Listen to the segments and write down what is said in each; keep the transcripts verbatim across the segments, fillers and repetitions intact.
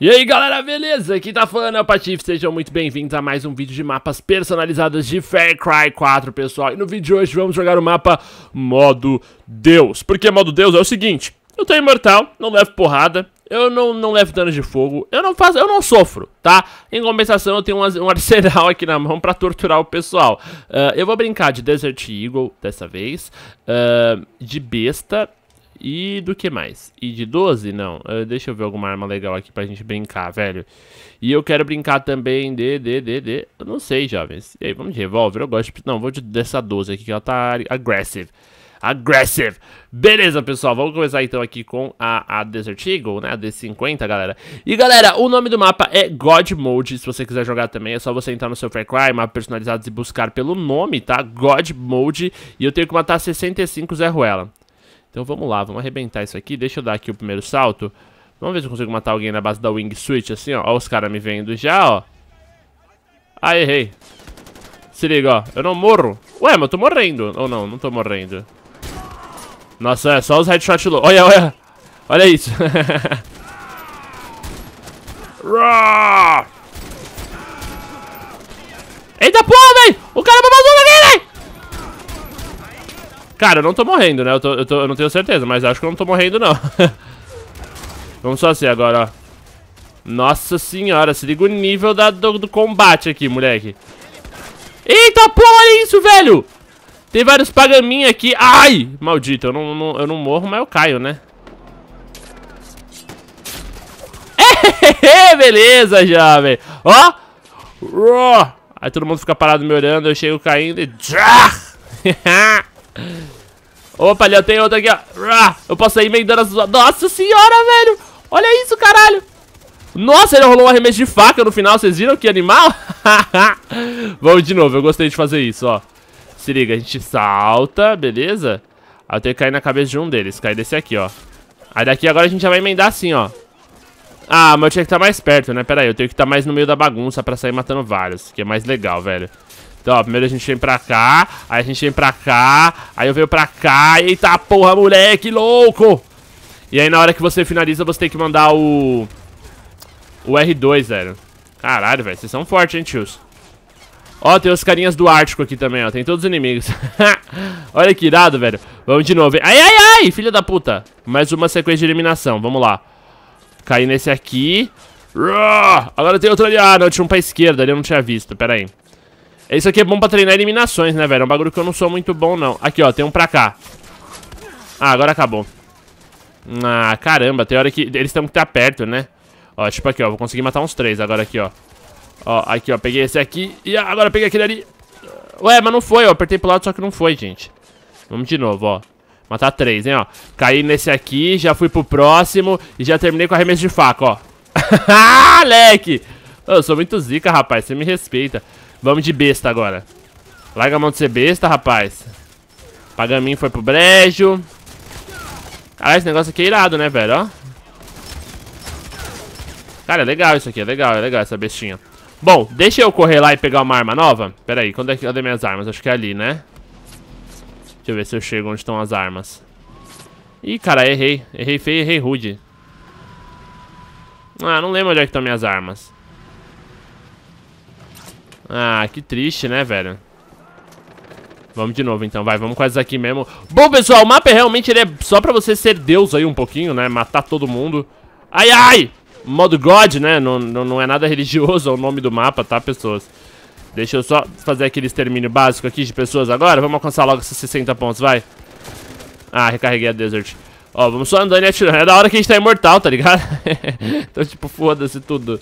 E aí galera, beleza? Aqui tá falando é o Patife, sejam muito bem-vindos a mais um vídeo de mapas personalizados de Far Cry quatro, pessoal. E no vídeo de hoje vamos jogar o mapa Modo Deus. Por que Modo Deus? É o seguinte, eu tô imortal, não levo porrada, eu não, não levo dano de fogo, eu não faço, eu não sofro, tá? Em compensação eu tenho um arsenal aqui na mão pra torturar o pessoal. Uh, eu vou brincar de Desert Eagle dessa vez, uh, de besta... E do que mais? E de doze? Não. Uh, deixa eu ver alguma arma legal aqui pra gente brincar, velho. E eu quero brincar também de, de, de, de... Eu não sei, jovens. E aí, vamos de revólver? Eu gosto de... Não, vou de dessa doze aqui, que ela tá aggressive. Aggressive. Beleza, pessoal. Vamos começar então aqui com a, a Desert Eagle, né? A D cinquenta, galera. E, galera, o nome do mapa é God Mode. Se você quiser jogar também, é só você entrar no seu Far Cry, mapa personalizados e buscar pelo nome, tá? God Mode. E eu tenho que matar sessenta e cinco Zé Ruela. Então vamos lá, vamos arrebentar isso aqui. Deixa eu dar aqui o primeiro salto. Vamos ver se eu consigo matar alguém na base da Wing Switch, assim, ó. Ó os caras me vendo já, ó. Ah, errei. Se liga, ó. Eu não morro. Ué, mas eu tô morrendo. Ou não, não tô morrendo. Nossa, é só os headshots low. Olha, olha. Olha isso. Eita porra, velho. O cara me matou aqui, velho. Cara, eu não tô morrendo, né? Eu, tô, eu, tô, eu não tenho certeza, mas acho que eu não tô morrendo, não. Vamos só assim agora, ó. Nossa senhora, se liga o nível da, do, do combate aqui, moleque. Eita, porra, olha isso, velho! Tem vários pagaminhos aqui. Ai! Maldito, eu não, não, eu não morro, mas eu caio, né? É, beleza, jovem. Ó! Aí todo mundo fica parado me olhando, eu chego caindo e... Opa, ali eu tenho outro aqui, ó. Eu posso sair emendando as... Nossa senhora, velho. Olha isso, caralho. Nossa, ele rolou um arremesso de faca no final. Vocês viram que animal? Vamos de novo, eu gostei de fazer isso, ó. Se liga, a gente salta, beleza? Aí eu tenho que cair na cabeça de um deles. Cair desse aqui, ó. Aí daqui agora a gente já vai emendar assim, ó. Ah, mas eu tinha que estar mais perto, né? Pera aí, eu tenho que estar mais no meio da bagunça pra sair matando vários, que é mais legal, velho. Então, ó, primeiro a gente vem pra cá, aí a gente vem pra cá, aí eu venho pra cá, eita porra, moleque, louco! E aí na hora que você finaliza, você tem que mandar o... o R dois, velho. Caralho, velho, vocês são fortes, hein, tios? Ó, tem os carinhas do Ártico aqui também, ó, tem todos os inimigos. Olha que irado, velho. Vamos de novo, hein? Ai, ai, ai, filha da puta! Mais uma sequência de eliminação, vamos lá. Caí nesse aqui. Agora tem outro ali, ah, não, tinha um pra esquerda, ali eu não tinha visto, pera aí. Isso aqui é bom pra treinar eliminações, né, velho? É um bagulho que eu não sou muito bom, não. Aqui, ó, tem um pra cá. Ah, agora acabou. Ah, caramba, tem hora que... Eles têm que estar perto, né? Ó, tipo aqui, ó. Vou conseguir matar uns três agora aqui, ó. Ó, aqui, ó. Peguei esse aqui. E agora peguei aquele ali. Ué, mas não foi, ó. Apertei pro lado, só que não foi, gente. Vamos de novo, ó. Matar três, hein, ó. Caí nesse aqui, já fui pro próximo. E já terminei com arremesso de faca, ó. Ah, moleque! Eu sou muito zica, rapaz. Você me respeita. Vamos de besta agora. Larga a mão de ser besta, rapaz. Pagaminho foi pro brejo. Caralho, esse negócio aqui é irado, né, velho? Ó. Cara, é legal isso aqui. É legal, é legal essa bestinha. Bom, deixa eu correr lá e pegar uma arma nova. Pera aí, quando é que eu dei minhas armas? Acho que é ali, né? Deixa eu ver se eu chego onde estão as armas. Ih, cara, errei. Errei feio, errei rude. Ah, não lembro onde é que estão minhas armas. Ah, que triste, né, velho? Vamos de novo, então. Vai, vamos com essas aqui mesmo. Bom, pessoal, o mapa é realmente ele é só pra você ser Deus aí um pouquinho, né? Matar todo mundo. Ai, ai! Modo God, né? Não, não, não é nada religioso é o nome do mapa, tá, pessoas? Deixa eu só fazer aquele extermínio básico aqui de pessoas agora. Vamos alcançar logo esses sessenta pontos, vai. Ah, recarreguei a Desert. Ó, vamos só andando e atirando. É da hora que a gente tá imortal, tá ligado? Então, tipo, foda-se tudo.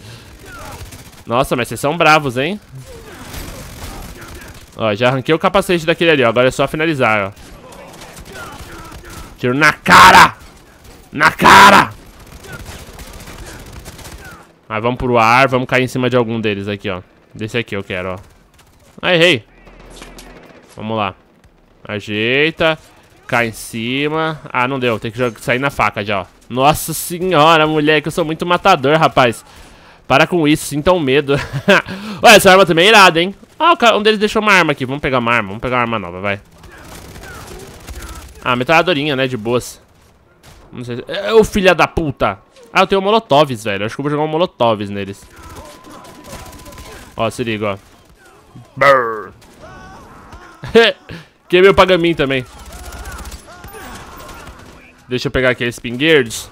Nossa, mas vocês são bravos, hein? Ó, já arranquei o capacete daquele ali, ó. Agora é só finalizar, ó. Tiro na cara! Na cara! Ah, vamos pro ar. Vamos cair em cima de algum deles aqui, ó. Desse aqui eu quero, ó. Ah, errei. Vamos lá. Ajeita. Cai em cima. Ah, não deu. Tem que sair na faca já, ó. Nossa senhora, moleque. Eu sou muito matador, rapaz. Para com isso. Sintam medo. Olha, essa arma também é irada, hein? Ah, um deles deixou uma arma aqui. Vamos pegar uma arma. Vamos pegar uma arma nova, vai. Ah, metralhadorinha, né? De boas. Não sei se... Ô, filha da puta! Ah, eu tenho molotovs, velho. Acho que eu vou jogar um molotovs neles. Ó, se liga, ó. Brrr. Queimei o Pagamin também. Deixa eu pegar aqui aqueles pingueiros.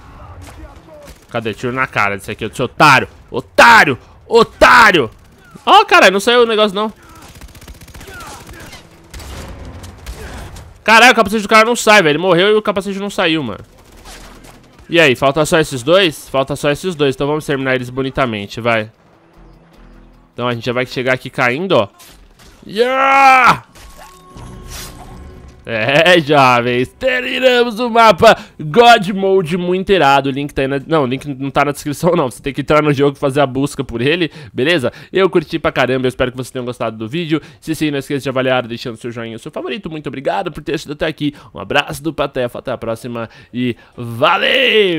Cadê? Tiro na cara desse aqui, seu otário. Otário! Otário! Ó, oh, caralho, não saiu o negócio, não. Caralho, o capacete do cara não sai, velho. Ele morreu e o capacete não saiu, mano. E aí, falta só esses dois? Falta só esses dois, então vamos terminar eles bonitamente, vai. Então a gente já vai chegar aqui caindo, ó. Yeah! É, jovens, terminamos o mapa God Mode muito irado. O link tá aí na... Não, o link não tá na descrição, não. Você tem que entrar no jogo e fazer a busca por ele, beleza? Eu curti pra caramba, eu espero que vocês tenham gostado do vídeo. Se sim, não esqueça de avaliar, deixando seu joinha, seu favorito. Muito obrigado por ter assistido até aqui. Um abraço do Patefa, até a próxima e valeu!